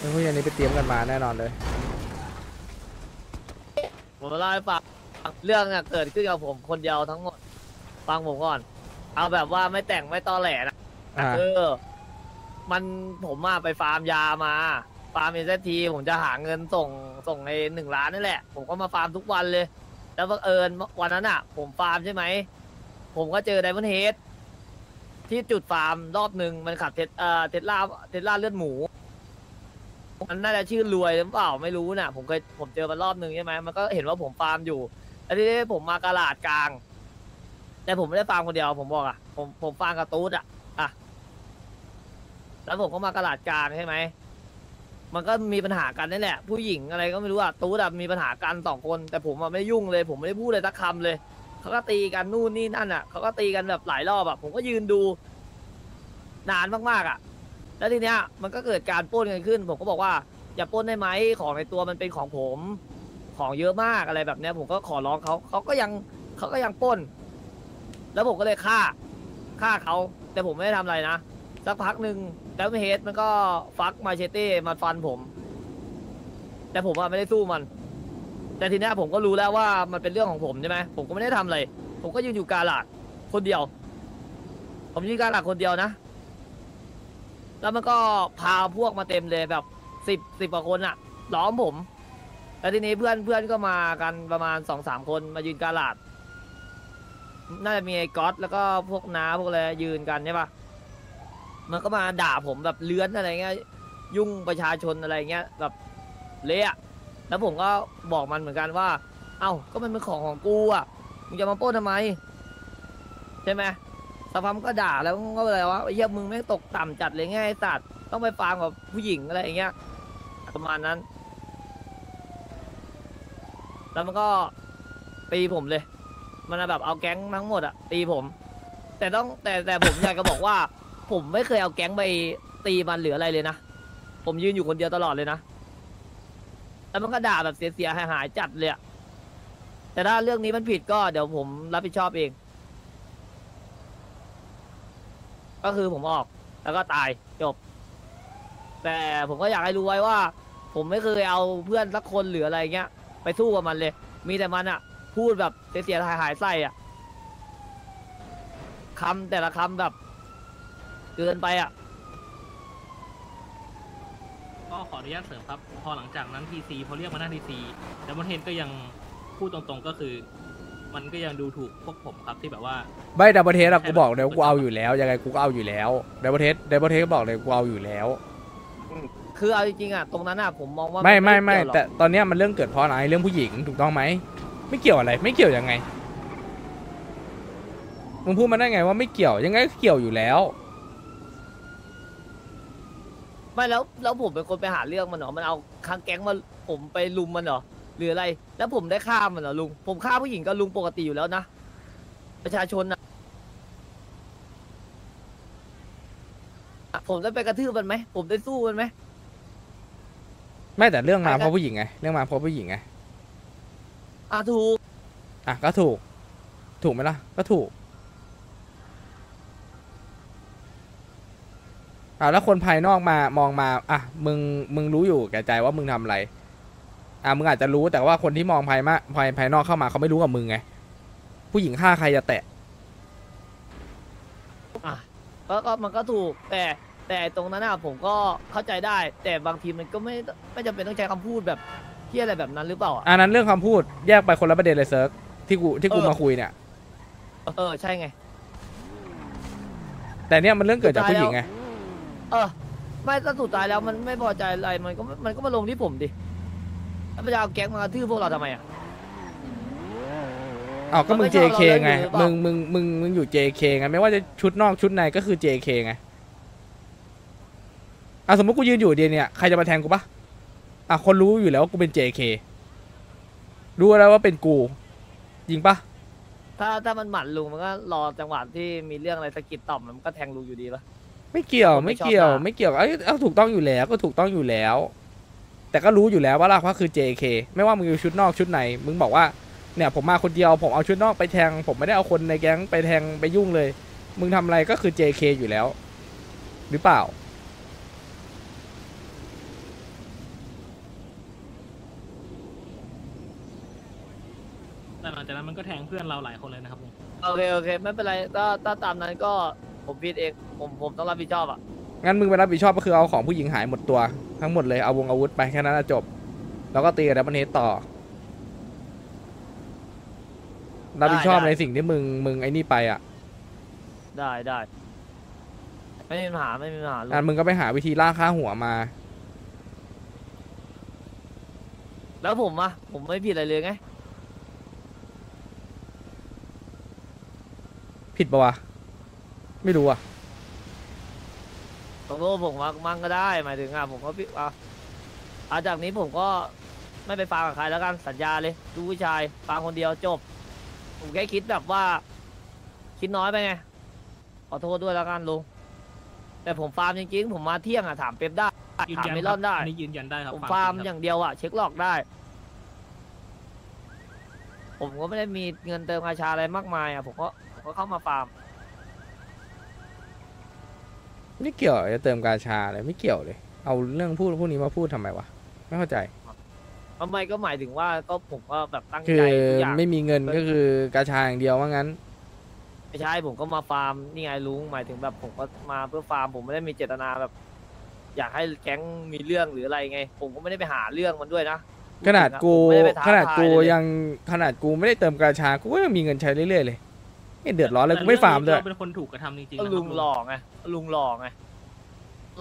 พวกนี้ไปเตรียมกันมาแน่นอนเลยผมเล่าให้ฟังเรื่องเกิดขึ้นกับผมคนเดียวทั้งหมดฟังผมก่อนเอาแบบว่าไม่แต่งไม่ตอแหลนะมันผมมาไปฟาร์มยามาฟาร์มเซทีผมจะหาเงินส่งใน1 ล้านนี่แหละผมก็มาฟาร์มทุกวันเลยแล้วบังเอิญวันนั้นอ่ะผมฟาร์มใช่ไหมผมก็เจอไดมอนด์เฮดที่จุดฟาร์มรอบหนึ่งมันขับเทสลาเลือดหมูมันน่าจะชื่อรวยหรือเปล่าไม่รู้นะผมเจอมันรอบหนึ่งใช่ไหมมันก็เห็นว่าผมฟาร์มอยู่แล้วที่ผมมากระลาดกลางแต่ผมไม่ได้ฟาร์มคนเดียวผมบอกอ่ะผมฟาร์มกับตูดอ่ะแล้วผมก็มากระลาดกลางใช่ไหมมันก็มีปัญหากันนี่แหละผู้หญิงอะไรก็ไม่รู้อ่ะตูดมีปัญหากัน2 คนแต่ผมไม่ยุ่งเลยผมไม่ได้พูดเลยสักคำเลยเขาก็ตีกันนู่นนี่นั่นอ่ะเขาก็ตีกันแบบหลายรอบอ่ะผมก็ยืนดูนานมากๆอ่ะแล้วทีเนี้ยมันก็เกิดการปล้นกันขึ้นผมก็บอกว่าอย่าปล้นได้ไหมของในตัวมันเป็นของผมของเยอะมากอะไรแบบเนี้ยผมก็ขอร้องเขาก็ยังปล้นแล้วผมก็เลยฆ่าเขาแต่ผมไม่ได้ทำอะไรนะสักพักหนึ่งแล้วเฮดมันก็ฟักมาเชเต้มาฟันผมแต่ผมไม่ได้สู้มันแต่ทีเนี้ยผมก็รู้แล้วว่ามันเป็นเรื่องของผมใช่ไหมผมก็ไม่ได้ทำอะไรผมก็ยืนอยู่กาลาดคนเดียวผมยืนกาลาดคนเดียวนะแล้วมันก็พาพวกมาเต็มเลยแบบ10 กว่าคนอ่ะล้อมผมแล้วทีนี้เพื่อนก็มากันประมาณ2-3 คนมายืนกาลาดน่าจะมีไอ้ก๊อตแล้วก็พวกน้าพวกอะไรยืนกันใช่ปะมันก็มาด่าผมแบบเลื้อนอะไรเงี้ยยุ่งประชาชนอะไรเงี้ยแบบเละแล้วผมก็บอกมันเหมือนกันว่าเอ้าก็มันเป็นของกูอ่ะมึงจะมาปล้นทำไมใช่ไหมสภาพมันก็ด่าแล้วมันก็อะไรวะไอ้เหี้ยมึงไม่ตกต่ำจัดเลยไงตัดต้องไปฟาร์มกับผู้หญิงอะไรอย่างเงี้ยประมาณนั้นแล้วมันก็ตีผมเลยมันแบบเอาแก๊งทั้งหมดอ่ะตีผมแต่ผมอยากจะบอกว่าผมไม่เคยเอาแก๊งไปตีมันหรืออะไรเลยนะผมยืนอยู่คนเดียวตลอดเลยนะแล้วมันก็ด่าแบบเสียหายจัดเลยแต่ถ้าเรื่องนี้มันผิดก็เดี๋ยวผมรับผิดชอบเองก็คือผมออกแล้วก็ตายจบแต่ผมก็อยากให้รู้ไว้ว่าผมไม่เคยเอาเพื่อนสักคนหรืออะไรเงี้ยไปสู้กับมันเลยมีแต่มันอ่ะพูดแบบเสียหายใส่อ่ะคำแต่ละคำแบบเกินไปอ่ะก็ขออนุญาตเสริมครับพอหลังจากนั้นทีซีพอเรียกมาหน้าทีซีแต่มันเห็นก็ยังพูดตรงๆก็คือมันก็ยังดูถูกพวกผมครับที่แบบว่าไม่ดับเบิลเทสอะกูบอกเดี๋ยวกูเอาอยู่แล้วยังไงกูก็เอาอยู่แล้วดับเบิลเทสก็บอกเลยกูเอาอยู่แล้วคือเอาจริงๆอะตรงนั้นอะผมมองว่าไม่แต่ตอนเนี้ยมันเรื่องเกิดเพราะอะไรเรื่องผู้หญิงถูกต้องไหมไม่เกี่ยวอะไรไม่เกี่ยวยังไงมึงพูดมาได้ไงว่าไม่เกี่ยวยังไงเกี่ยวอยู่แล้วไม่แล้วผมเป็นคนไปหาเรื่องมันเหรอมันเอาข้างแก๊งมาผมไปลุมมันเหรอหรืออะไรแล้วผมได้ฆ่ามันเหรอลุงผมฆ่าผู้หญิงก็ลุงปกติอยู่แล้วนะประชาชนนะผมได้ไปกระทืบมันไหมผมได้สู้มันไหมไม่แต่เรื่องมาเพราะผู้หญิงไงเรื่องมาเพราะผู้หญิงไงถูกก็ถูกไหมล่ะก็ถูกแล้วคนภายนอกมามองมามึงรู้อยู่แก่ใจว่ามึงทำอะไรมึงอาจจะรู้แต่ว่าคนที่มองภายนอกเข้ามาเขาไม่รู้กับมึงไงผู้หญิงฆ่าใครจะแตะก็มันก็ถูกแต่ตรงนั้นนะผมก็เข้าใจได้แต่บางทีมันก็ไม่จำเป็นต้องใช้คำพูดแบบเที่ยอะไรแบบนั้นหรือเปล่าอันนั้นเรื่องคำพูดแยกไปคนละประเด็นเลยเซิร์กที่กูมาคุยเนี่ยใช่ไงแต่เนี่ยมันเรื่องเกิดจากผู้หญิงไงไม่ถ้าสุดท้ายแล้วมันไม่พอใจอะไรมันก็มาลงที่ผมดิแล้วไปเอาแก๊งมากระทืบพวกเราทำไมก็มึง JK ไงมึงอยู่ JK ไงไม่ว่าจะชุดนอกชุดในก็คือ JK ไงสมมติกูยืนอยู่เดียวเนี่ยใครจะมาแทงกูปะคนรู้อยู่แล้วว่ากูเป็น JK รู้แล้วว่าเป็นกูยิงปะถ้ามันหมัดลุงมันก็รอจังหวะที่มีเรื่องอะไรสะกิดต่อมมันก็แทงลุงอยู่ดีปะไม่เกี่ยวถูกต้องอยู่แล้วแต่ก็รู้อยู่แล้วว่าคือ JK ไม่ว่ามึงอยู่ชุดนอกชุดในมึงบอกว่าเนี่ยผมมาคนเดียวผมเอาชุดนอกไปแทงผมไม่ได้เอาคนในแก๊งไปแทงไปยุ่งเลยมึงทำอะไรก็คือ JK อยู่แล้วหรือเปล่า แต่หลังจากนั้นมันก็แทงเพื่อนเราหลายคนเลยนะครับลุงโอเคโอเคไม่เป็นไรถ้าตามนั้นก็ผมผิดเองผมต้องรับผิดชอบอ่ะงั้นมึงไปรับผิดชอบก็คือเอาของผู้หญิงหายหมดตัวทั้งหมดเลยเอาวงอาวุธไปแค่นั้นจบแล้วก็ตีกับดับเบิลเฮดต่อรับผิดชอบในสิ่งที่มึงไอ้นี่ไปอ่ะได้ไม่มีปัญหาลุงงั้นมึงก็ไปหาวิธีล่าค่าหัวมาแล้วผมอ่ะผมไม่ผิดอะไรเลยไงผิดปะวะไม่รู้อ่ะต้องรู้ผมมั่งก็ได้หมายถึงอ่ะผมก็พี่อาจากนี้ผมก็ไม่ไปฟังกับใครแล้วกันสัญญาเลยดูผู้ชายฟังคนเดียวจบผมแค่คิดแบบว่าคิดน้อยไปไงขอโทษด้วยแล้วกันลุงแต่ผมฟาร์มจริงๆผมมาเที่ยงอ่ะถามเป๊ปได้ถามไม่รอดได้นี่ยืนยันได้ครับผมฟาร์มอย่างเดียวอ่ะเช็คหลอกได้ผมก็ไม่ได้มีเงินเติมกาชาอะไรมากมายอ่ะผมก็เข้ามาฟาร์มไม่เกี่ยวจะเติมกาชาอะไรไม่เกี่ยวเลยเอาเรื่องพูดพวกนี้มาพูดทำไมวะไม่เข้าใจทำไมก็หมายถึงว่าก็ผมก็แบบตั้งใจทุกอย่างไม่มีเงินก็คือกาชาอย่างเดียวว่างั้นไม่ใช่ผมก็มาฟาร์มนี่ไงลุงหมายถึงแบบผมก็มาเพื่อฟาร์มผมไม่ได้มีเจตนาแบบอยากให้แก๊งมีเรื่องหรืออะไรไงผมก็ไม่ได้ไปหาเรื่องมันด้วยนะขนาดกูไม่ได้เติมกาชากูก็ยังมีเงินใช้เรื่อยๆเลยไม่เดือดร้อนเลยกูไม่ฟาร์มเลยเราเป็นคนถูกกระทำจริงๆลุงหลอกไงห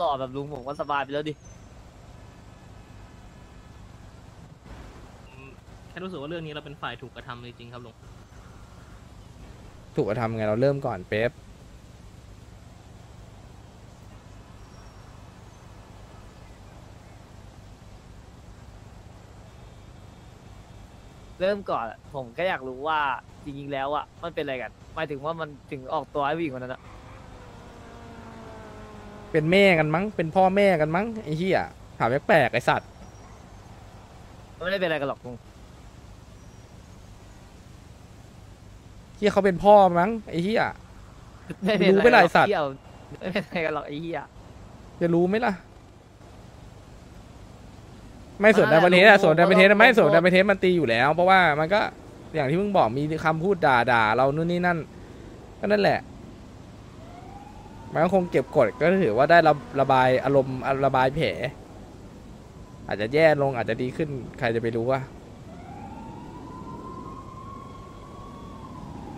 ลอกแบบลุงผมก็สบายไปแล้วดิแค่รู้สึกว่าเรื่องนี้เราเป็นฝ่ายถูกกระทำจริงๆครับลุงถูกกระทำไงเราเริ่มก่อนเป๊ปเริ่มก่อนผมก็อยากรู้ว่าจริงๆแล้วอ่ะมันเป็นอะไรกันหมายถึงว่ามันถึงออกตัวไอ้ผู้หญิงคนนั้นอ่ะเป็นแม่กันมั้งเป็นพ่อแม่กันมั้งไอ้เหี้ยถามแปลกๆไอ้สัตว์ไม่ได้เป็นอะไรกันหรอกลุงเหี้ยเขาเป็นพ่อมั้งไอ้เหี้ยรู้ไม่ได้สัตว์ไม่เป็นอะไรกันหรอกไอ้เหี้ยจะรู้ไหมล่ะไม่ส่วนดับเบิลเฮดอะส่วนดับเบิลเฮดไม่ส่วนดับเบิลเฮดมันตีอยู่แล้วเพราะว่ามันก็อย่างที่เพิ่งบอกมีคำพูดด่าเรานู่นนี่นั่นก็นั่นแหละมันก็คงเก็บกดก็ถือว่าได้ระบายอารมณ์ระบายแผลอาจจะแย่ลงอาจจะดีขึ้นใครจะไปรู้ว่า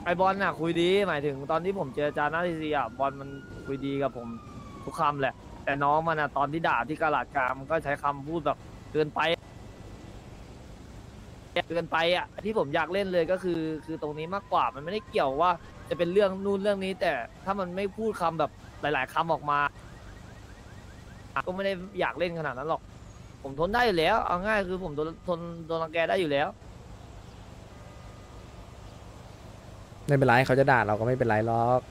ไอบอลน่ะคุยดีหมายถึงตอนที่ผมเจอจานาทีซีอะบอลมันคุยดีกับผมทุกคำแหละแต่น้องมันอะตอนที่ด่าที่กาลาดกามก็ใช้คำพูดแบบเกินไปอ่ะที่ผมอยากเล่นเลยก็คือตรงนี้มากกว่ามันไม่ได้เกี่ยวว่าจะเป็นเรื่องนู่นเรื่องนี้แต่ถ้ามันไม่พูดคำแบบหลายๆคำออกมาก็ไม่ได้อยากเล่นขนาดนั้นหรอกผมทนได้อยู่แล้วเอาง่ายคือผมทนรังแกได้อยู่แล้วไม่เป็นไรเขาจะด่าเราก็ไม่เป็นไรหรอก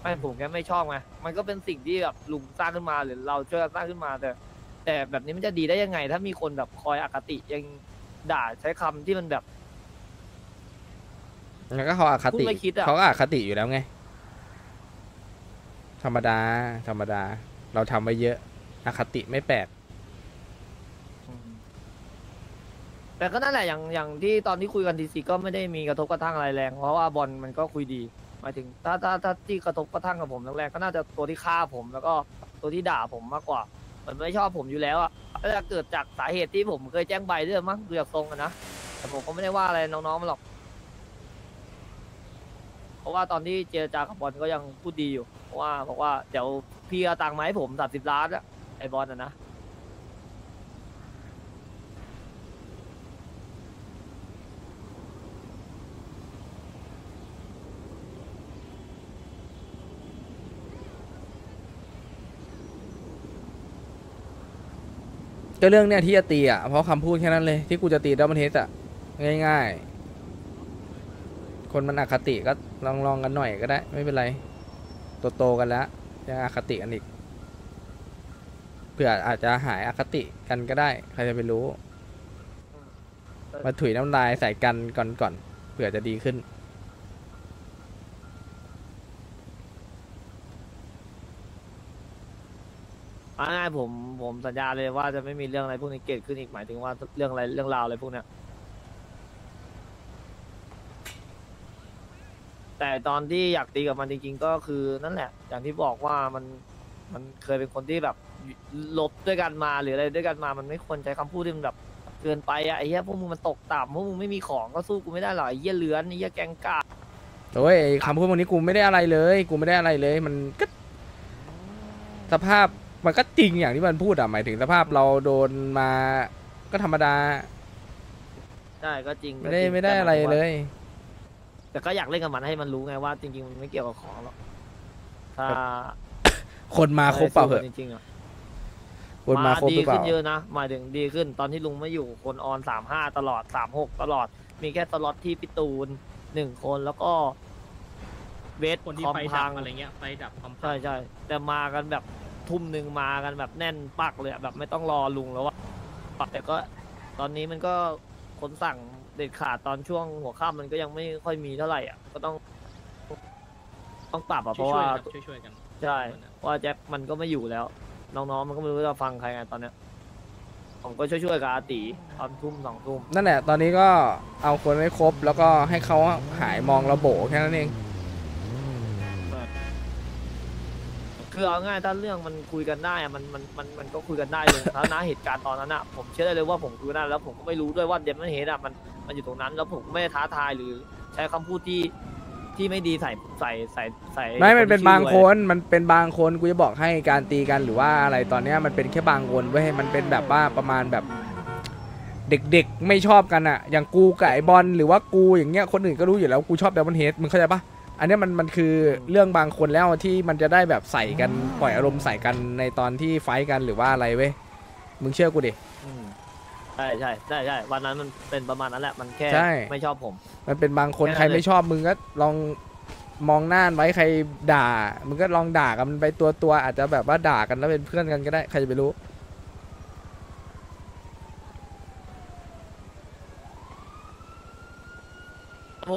ไม่ผมแค่ไม่ชอบไงมันก็เป็นสิ่งที่แบบลุงสร้างขึ้นมาหรือเราช่วยสร้างขึ้นมาแต่แบบนี้มันจะดีได้ยังไงถ้ามีคนแบบคอยอคติยังด่าใช้คำที่มันแบบแล้วก็เขาอคติเขาก็อคติอยู่แล้วไงธรรมดาเราทำไปเยอะอคติไม่แปลกแต่ก็นั่นแหละอย่างที่ตอนที่คุยกันทีซีก็ไม่ได้มีกระทบกระทั่งอะไรแรงเพราะว่าบอลมันก็คุยดีหมายถึงถ้าที่กระทบกระทั่งกับผมแรงๆก็น่าจะตัวที่ฆ่าผมแล้วก็ตัวที่ด่าผมมากกว่ามันไม่ชอบผมอยู่แล้วอ่ะก็จะเกิดจากสาเหตุที่ผมเคยแจ้งใบด้วยมั้งเรียกทรงกันนะแต่ผมก็ไม่ได้ว่าอะไรน้องๆมันหรอกเพราะว่าตอนที่เจรจากับบอลก็ยังพูดดีอยู่เพราะว่าบอกว่าเดี๋ยวพี่เอาตังค์มาให้ผม30 ล้านอะไอบอลน่ะนะก็เรื่องเนี้ยที่จะตีอ่ะเพราะคำพูดแค่นั้นเลยที่กูจะตีดับเบิลเฮดอ่ะง่ายๆคนมันอคติก็ลองกันหน่อยก็ได้ไม่เป็นไรตัวโตกันแล้วยังอคติกันอีกเผื่ออาจจะหายอคติกันก็ได้ใครจะไปรู้มาถุยน้ำลายใส่กันก่อนเผื่อจะดีขึ้นง่ายผมสัญญาเลยว่าจะไม่มีเรื่องอะไรพวกนี้เกิดขึ้นอีกหมายถึงว่าเรื่องอะไรเรื่องราวอะไรพวกเนี้ย แต่ตอนที่อยากตีกับมันจริงๆก็คือนั่นแหละอย่างที่บอกว่ามันเคยเป็นคนที่แบบลบด้วยกันมาหรืออะไรด้วยกันมามันไม่ควรใช้คำพูดที่มันแบบเกินไปอะไอ้เหี้ยพวกมึงมันตกต่ำพวกมึงไม่มีของก็สู้กูไม่ได้หรอกไอ้เหี้ยเลื้อนไอ้เหี้ยแกงกาโอ้ยคำพูดพวกนี้กูไม่ได้อะไรเลยมันก็สภาพมันก็จริงอย่างที่มันพูดอะหมายถึงสภาพเราโดนมาก็ธรรมดาได้ก็จริงไม่ได้อะไรเลยแต่ก็อยากเล่นกับมันให้มันรู้ไงว่าจริงๆมันไม่เกี่ยวกับของหรอกถ้าคนมาครบเปล่าเหรอจริงๆอ่ะคนมาครบหรือเปล่าดีขึ้นเยอะนะหมายถึงดีขึ้นตอนที่ลุงไม่อยู่คนออน35ตลอด36ตลอดมีแค่สล็อตที่พี่ตูน1คนแล้วก็เวทคนที่ไปดับอะไรเงี้ยไปดับคอมพังใช่ๆแต่มากันแบบทุ่มนึงมากันแบบแน่นปักเลยแบบไม่ต้องรอลุงแล้วว่าปักแต่ก็ตอนนี้มันก็คนสั่งเด็ดขาดตอนช่วงหัวค่ำมันก็ยังไม่ค่อยมีเท่าไหร่อ่ะก็ต้องปรับอ่ะเพราะว่าช่วยๆกันใช่ว่าแจ็คมันก็ไม่อยู่แล้วน้องๆมันก็ไม่รู้จะฟังใครไงตอนเนี้ยผมก็ช่วยๆกับอาตีตอนทุ่มสองทุ่มนั่นแหละตอนนี้ก็เอาคนให้ครบแล้วก็ให้เขาหายมองระโบแค่นั้นเองคือเอาง่ายถ้าเรื่องมันคุยกันได้อะมันก็คุยกันได้เลยแล้วนะเหตุการณ์ตอนนั้นอะผมเชื่อได้เลยว่าผมคือนั่นแล้วผมก็ไม่รู้ด้วยว่าเดมมันเหตุอะมันอยู่ตรงนั้นแล้วผมไม่ได้ท้าทายหรือใช้คำพูดที่ไม่ดีใส่ไม่มันเป็นบางคนกูจะบอกให้การตีกันหรือว่าอะไรตอนนี้มันเป็นแค่บางคนเว้ยมันเป็นแบบว่าประมาณแบบเด็กๆไม่ชอบกันอะอย่างกูกับไอบอลหรือว่ากูอย่างเงี้ยคนอื่นก็รู้อยู่แล้วกูชอบเดมมันเหตุมึงเข้าใจปะอันนี้มันคือเรื่องบางคนแล้วที่มันจะได้แบบใส่กันปล่อยอารมณ์ใส่กันในตอนที่ไฟกันหรือว่าอะไรเว้ยมึงเชื่อกูดิใช่ใช่ใช่วันนั้นมันเป็นประมาณนั้นแหละมันแค่ไม่ชอบผมมันเป็นบางคนใครไม่ชอบมึงก็ลองมองหน้าไว้ใครด่ามึงก็ลองด่ากันไปตัวอาจจะแบบว่าด่ากันแล้วเป็นเพื่อนกันก็ได้ใครจะไปรู้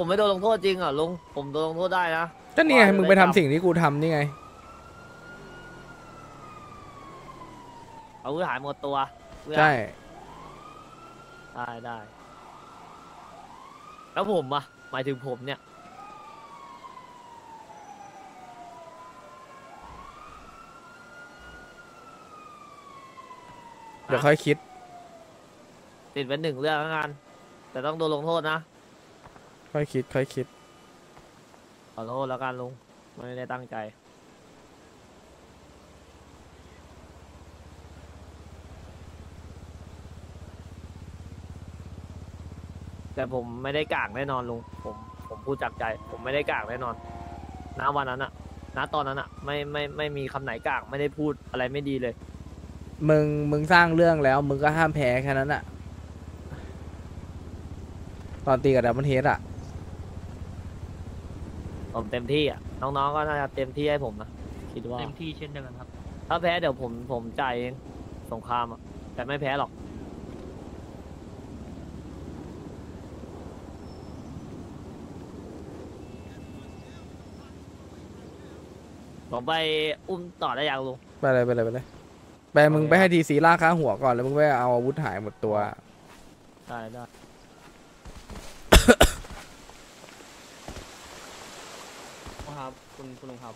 ผมไม่โดนลงโทษจริงอ่ะลุงผมโดนลงโทษได้นะก็นี่ไงมึงไปทำสิ่งที่กูทำนี่ไงเอาเพื่อหายหมดตัวใช่ได้แล้วผมอ่ะหมายถึงผมเนี่ยเดี๋ยวค่อยคิดติดเป็นหนึ่งเรื่องงานแต่ต้องโดนลงโทษนะค่อยคิดขอโทษแล้วกันลุงไม่ได้ตั้งใจแต่ผมไม่ได้กากแน่นอนลุงผมพูดจากใจผมไม่ได้กากแน่นอนณวันนั้นอะณตอนนั้นอะไม่มีคำไหนกากไม่ได้พูดอะไรไม่ดีเลยมึงสร้างเรื่องแล้วมึงก็ห้ามแพ้แค่นั้นอะตอนตีกับดาวมันเทสอะผมเต็มที่อ่ะน้องๆก็น่าจะเต็มที่ให้ผมนะคิดว่าเต็มที่เช่นเดียวกันครับถ้าแพ้เดี๋ยวผมจ่ายเองสงครามอ่ะแต่ไม่แพ้หรอกผมไปอุ้มต่อได้ยังลุงไปเลยไปมึงไปให้ทีซีล่าค้าหัวก่อนแล้วมึงไปเอาอาวุธหายหมดตัวได้ครับคุณลุงครับ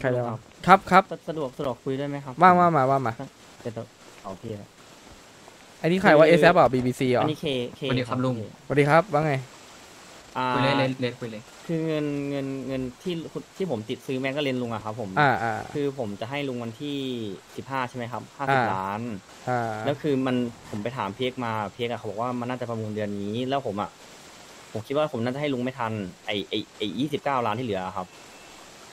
ใครครับครับสะดวกคุยได้ไหมครับว่ามาเดี๋ยวเอาพี่นะอันนี้ใครว่า ASAP อ่ะ BBC อ่ะอันนี้เคสวัสดีครับลุงสวัสดีครับว่าไงคุยเล่นคุยเลยคือเงินที่ผมติดซื้อแม่ก็เล่นลุงอะครับผมคือผมจะให้ลุงวันที่15ใช่ไหมครับ50 ล้านแล้วคือมันผมไปถามเพียกมาเพียกอะเขาบอกว่ามันน่าจะประมูลเดือนนี้แล้วผมอะผมคิดว่าผมน่าจะให้ลุงไม่ทันไอ29 ล้านที่เหลือครับ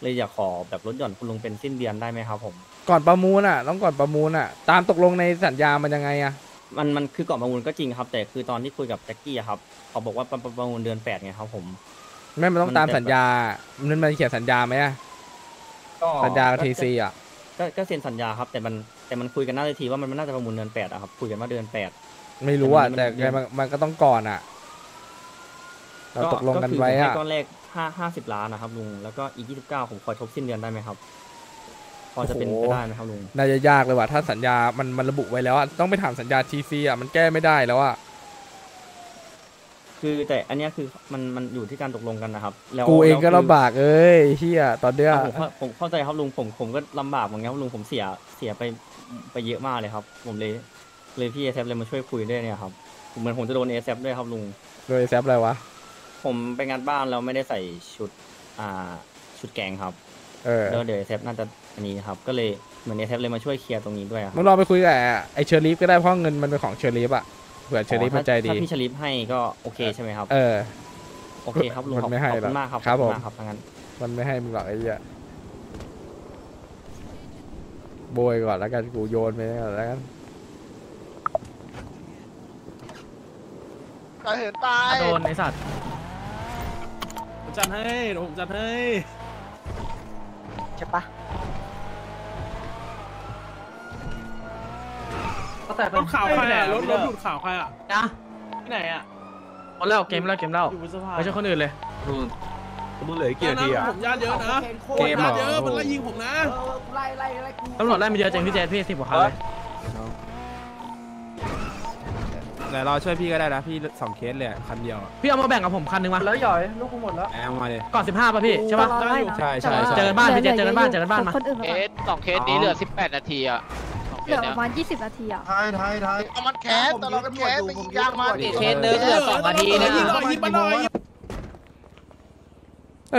เลยอยากขอแบบลดหย่อนคุณลุงเป็นสิ้นเดือนได้ไหมครับผมก่อนประมูลอ่ะต้องก่อนประมูลอ่ะตามตกลงในสัญญามันยังไงอ่ะมันคือก่อนประมูลก็จริงครับแต่คือตอนที่คุยกับแจ็คกี้ครับเขาบอกว่าประมูลเดือน8ไงครับผมไม่มันต้องตามสัญญามันเขียนสัญญาไหมอ่ะสัญญาทีซีอ่ะก็เซ็นสัญญาครับแต่มันคุยกันหน้าทีว่ามันน่าจะประมูลเดือน8อ่ะครับคุยกันว่าเดือน8ไม่รู้อ่ะแต่มันก็ต้องก่อนอ่ะเราตกลงกันไว้อะก้อนแรก50 ล้านนะครับลุงแล้วก็อีก29ผมขอทบสิ้นเดือนได้ไหมครับพอจะเป็นไปได้ไหมครับลุงน่าจะยากเลยว่ะถ้าสัญญามันระบุไว้แล้วต้องไปถามสัญญาทีซีอ่ะมันแก้ไม่ได้แล้วอ่ะ คือแต่อันนี้คือมันอยู่ที่การตกลงกันนะครับแล้วกูเองก็ลำบากเอ้ยเฮียตอนเนี้ยผมเข้าใจครับลุงผมก็ลำบากเหมือนกันครับลุงผมเสียไปเยอะมากเลยครับผมเลยพี่เอแซฟเลยมาช่วยคุยด้วยเนี่ยครับเหมือนผมจะโดนเอแซฟด้วยครับลุงโดนเอแซฟอะไรวะผมไปงานบ้านแล้วไม่ได้ใส่ชุดชุดแกงครับแล้วเดี๋ยวเอแซฟน่าจะอันนี้ครับก็เลยเหมือนเอแซฟเลยมาช่วยเคลียร์ตรงนี้ด้วยครับมึงลองไปคุยกับไอเชอร์ลีฟก็ได้เพราะเงินมันเป็นของเชอร์ลีฟอะเผื่อเชอร์ลีฟมันใจดีถ้าพี่เชอร์ลีฟให้ก็โอเคใช่ไหมครับโอเคครับลุงขอบคุณมากครับครับผมมันไม่ให้มึงหรอกไอ้เหี้ยโบยก่อนแล้วกันกูโยนไปก่อนแล้วกันตายเห็นตายโดนไอสัตว์ผมจัดให้ใช่ปะรถข่าวใครอะรถดูดข่าวใครอะนะที่ไหนอะหมดแล้วเกมแล้วไม่ใช่คนอื่นเลยดูเลยกี่นาทีอะผมญาติเยอะนะเกมญาติเยอะมันไล่ยิงผมนะไล่ตำรวจไล่มาเยอะจังพี่เจนพี่สิบกว่าครั้งเลยไหนเราช่วยพี่ก็ได้นะพี่สองเคสเลยคันเดียวพี่เอามาแบ่งกับผมคันนึงมาแล้วหย่อยลูกกูหมดแล้วเอามาเลยก่อน15ป่ะพี่ใช่ป่ะใช่เจอบ้านพี่เจนเจอบ้านมาเคสสองเคสนี้เหลือ18นาทีอะเหลือประมาณ20นาทีอ่ะท้ายเอามันแคสแต่เราก็แคสไปยิงยากมากดิเคสเนื้อเหลือ2นาทีนะ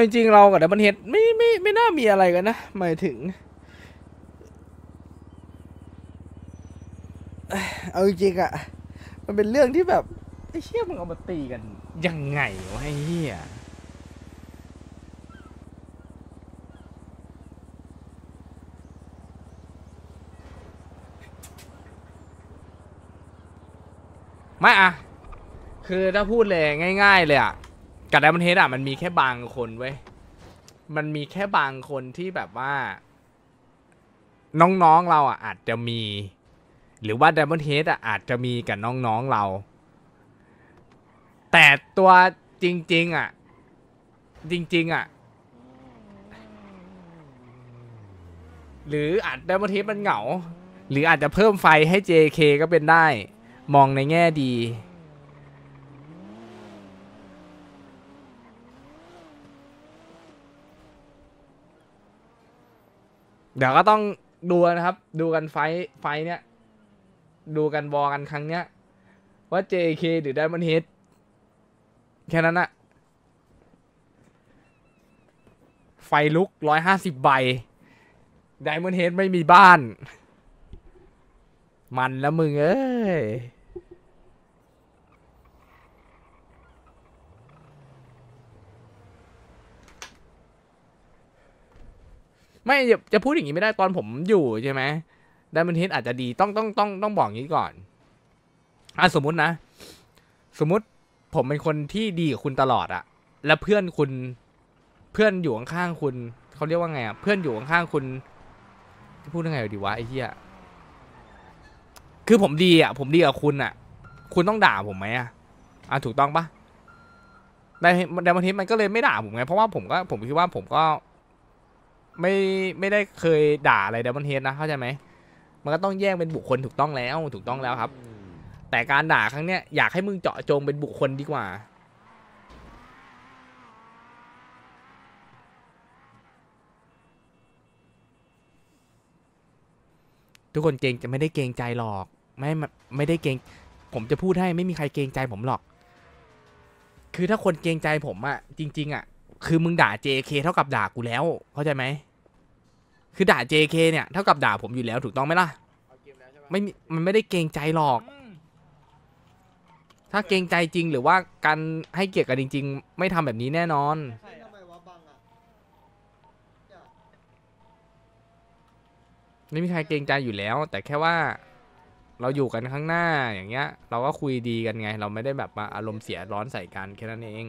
จริงๆเรากับดับเบิลเฮดไม่น่ามีอะไรกันนะหมายถึงเอาจริงอ่ะมันเป็นเรื่องที่แบบไอ้เชี่ยมึงเอามาตีกันยังไงวะไอ้เหี้ยไม่อะคือถ้าพูดเลยง่ายๆเลยอะกับไดมอนด์เฮดอะมันมีแค่บางคนเว้ยมันมีแค่บางคนที่แบบว่าน้องๆเราอะอาจจะมีหรือว่าไดมอนด์เฮดอะอาจจะมีกับน้องๆเราแต่ตัวจริงๆอะหรืออาจไดมอนด์เฮดมันเหงาหรืออาจจะเพิ่มไฟให้ JK ก็เป็นได้มองในแง่ดีเดี๋ยวก็ต้องดูนะครับดูกันไฟเนี้ยดูกันบอกันครั้งเนี้ยว่า JK หรือ Diamond Head แค่นั้นอะไฟลุก150ใบ Diamond Head ไม่มีบ้านมันแล้วมึงเอ้ยไม่จะพูดอย่างนี้ไม่ได้ตอนผมอยู่ใช่ไหมไดมอนด์เฮดอาจจะดีต้องบอกงี้ก่อนสมมุตินะสมมุติผมเป็นคนที่ดีกับคุณตลอดอะและเพื่อนคุณเพื่อนอยู่ข้างๆคุณเขาเรียกว่าไงอะเพื่อนอยู่ข้างๆคุณจะพูดยังไงดีวะไอ้เหี้ยคือผมดีกับคุณอะคุณต้องด่าผมไหมอะถูกต้องปะในวันนี้มันก็เลยไม่ด่าผมไงเพราะว่าผมคิดว่าผมก็ไม่ได้เคยด่าอะไรในวันนี้นะเข้าใจไหมมันก็ต้องแยกเป็นบุคคลถูกต้องแล้วครับแต่การด่าครั้งเนี้ยอยากให้มึงเจาะจงเป็นบุคคลดีกว่าทุกคนเกรงจะไม่ได้เกรงใจหรอกไม่ได้เกรงผมจะพูดให้ไม่มีใครเกรงใจผมหรอกคือถ้าคนเกรงใจผมอะจริงๆอะคือมึงด่า JK เท่ากับด่ากูแล้วเข้าใจไหมคือด่า JK เนี่ยเท่ากับด่าผมอยู่แล้วถูกต้องไหมล่ะมันไม่ได้เกรงใจหรอกถ้าเกรงใจจริงหรือว่าการให้เกียรติกันจริงๆไม่ทำแบบนี้แน่นอนไม่มีใครเกรงใจอยู่แล้วแต่แค่ว่าเราอยู่กันข้างหน้าอย่างเงี้ยเราก็คุยดีกันไงเราไม่ได้แบบมาอารมณ์เสียร้อนใส่กันแค่นั้นเอง